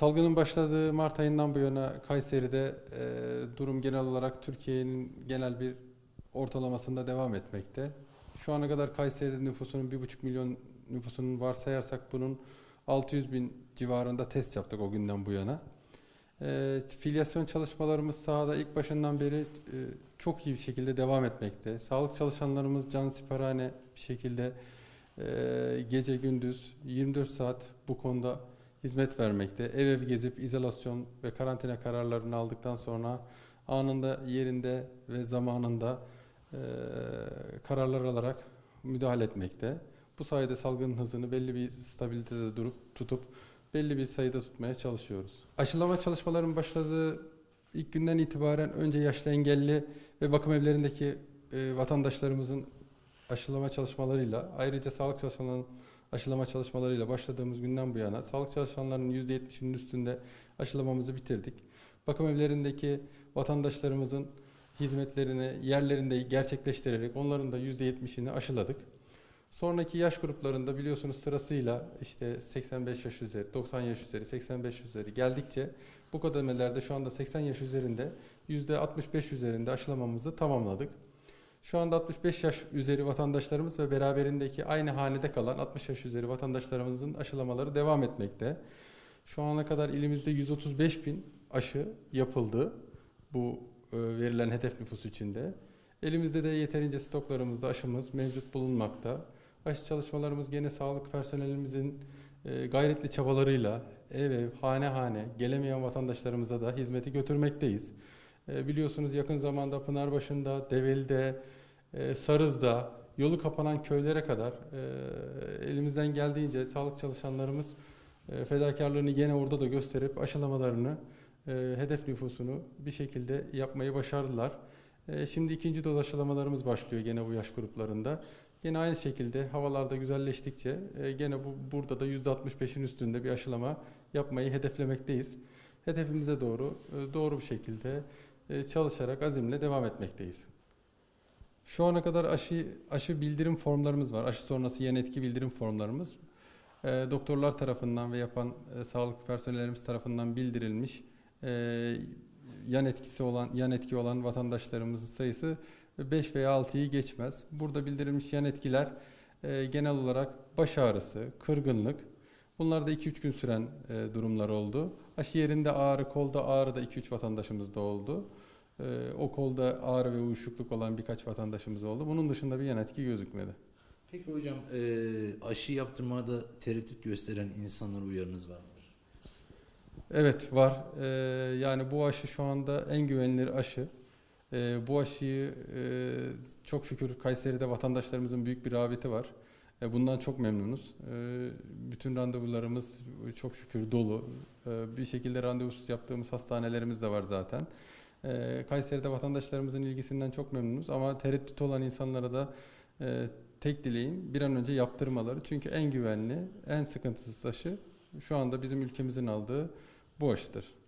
Salgının başladığı Mart ayından bu yana Kayseri'de durum genel olarak Türkiye'nin genel bir ortalamasında devam etmekte. Şu ana kadar Kayseri nüfusunun 1,5 milyon nüfusunun varsayarsak bunun 600 bin civarında test yaptık o günden bu yana. Filyasyon çalışmalarımız sahada ilk başından beri çok iyi bir şekilde devam etmekte. Sağlık çalışanlarımız cansiperane bir şekilde gece gündüz 24 saat bu konuda hizmet vermekte. Ev gezip izolasyon ve karantina kararlarını aldıktan sonra anında, yerinde ve zamanında kararlar alarak müdahale etmekte. Bu sayede salgının hızını belli bir stabilitede tutup belli bir sayıda tutmaya çalışıyoruz. Aşılama çalışmalarının başladığı ilk günden itibaren önce yaşlı, engelli ve bakım evlerindeki vatandaşlarımızın aşılama çalışmalarıyla, ayrıca sağlık çalışanlarının aşılama çalışmalarıyla başladığımız günden bu yana sağlık çalışanlarının %70'inin üstünde aşılamamızı bitirdik. Bakım evlerindeki vatandaşlarımızın hizmetlerini yerlerinde gerçekleştirerek onların da %70'ini aşıladık. Sonraki yaş gruplarında biliyorsunuz sırasıyla işte 85 yaş üzeri, 90 yaş üzeri, 85 üzeri geldikçe bu kademelerde şu anda 80 yaş üzerinde %65 üzerinde aşılamamızı tamamladık. Şu anda 65 yaş üzeri vatandaşlarımız ve beraberindeki aynı hanede kalan 60 yaş üzeri vatandaşlarımızın aşılamaları devam etmekte. Şu ana kadar ilimizde 135 bin aşı yapıldı bu verilen hedef nüfus içinde. Elimizde de yeterince stoklarımızda aşımız mevcut bulunmakta. Aşı çalışmalarımız gene sağlık personelimizin gayretli çabalarıyla ev hane hane gelemeyen vatandaşlarımıza da hizmeti götürmekteyiz. Biliyorsunuz yakın zamanda Pınarbaşı'nda, Develi'de, Sarız'da, yolu kapanan köylere kadar elimizden geldiğince sağlık çalışanlarımız fedakarlığını gene orada da gösterip aşılamalarını, hedef nüfusunu bir şekilde yapmayı başardılar. Şimdi ikinci doz aşılamalarımız başlıyor gene bu yaş gruplarında. Gene aynı şekilde havalarda güzelleştikçe gene burada da %65'in üstünde bir aşılama yapmayı hedeflemekteyiz. Hedefimize doğru bir şekilde çalışarak azimle devam etmekteyiz. Şu ana kadar aşı bildirim formlarımız var. Aşı sonrası yan etki bildirim formlarımız. Doktorlar tarafından ve yapan sağlık personellerimiz tarafından bildirilmiş yan etki olan vatandaşlarımızın sayısı 5 veya 6'yı geçmez. Burada bildirilmiş yan etkiler genel olarak baş ağrısı, kırgınlık. Bunlar da 2-3 gün süren durumlar oldu. Aşı yerinde ağrı, kolda ağrı da 2-3 vatandaşımızda oldu. O kolda ağrı ve uyuşukluk olan birkaç vatandaşımız oldu. Bunun dışında bir yan etki gözükmedi. Peki hocam, aşı yaptırmada tereddüt gösteren insanlara uyarınız var mı? Evet, var. Yani bu aşı şu anda en güvenilir aşı. Bu aşıyı çok şükür Kayseri'de vatandaşlarımızın büyük bir rağbeti var. Bundan çok memnunuz. Bütün randevularımız çok şükür dolu. Bir şekilde randevusuz yaptığımız hastanelerimiz de var zaten. Kayseri'de vatandaşlarımızın ilgisinden çok memnunuz ama tereddüt olan insanlara da tek dileğim bir an önce yaptırmaları. Çünkü en güvenli, en sıkıntısız aşı şu anda bizim ülkemizin aldığı bu aşıdır.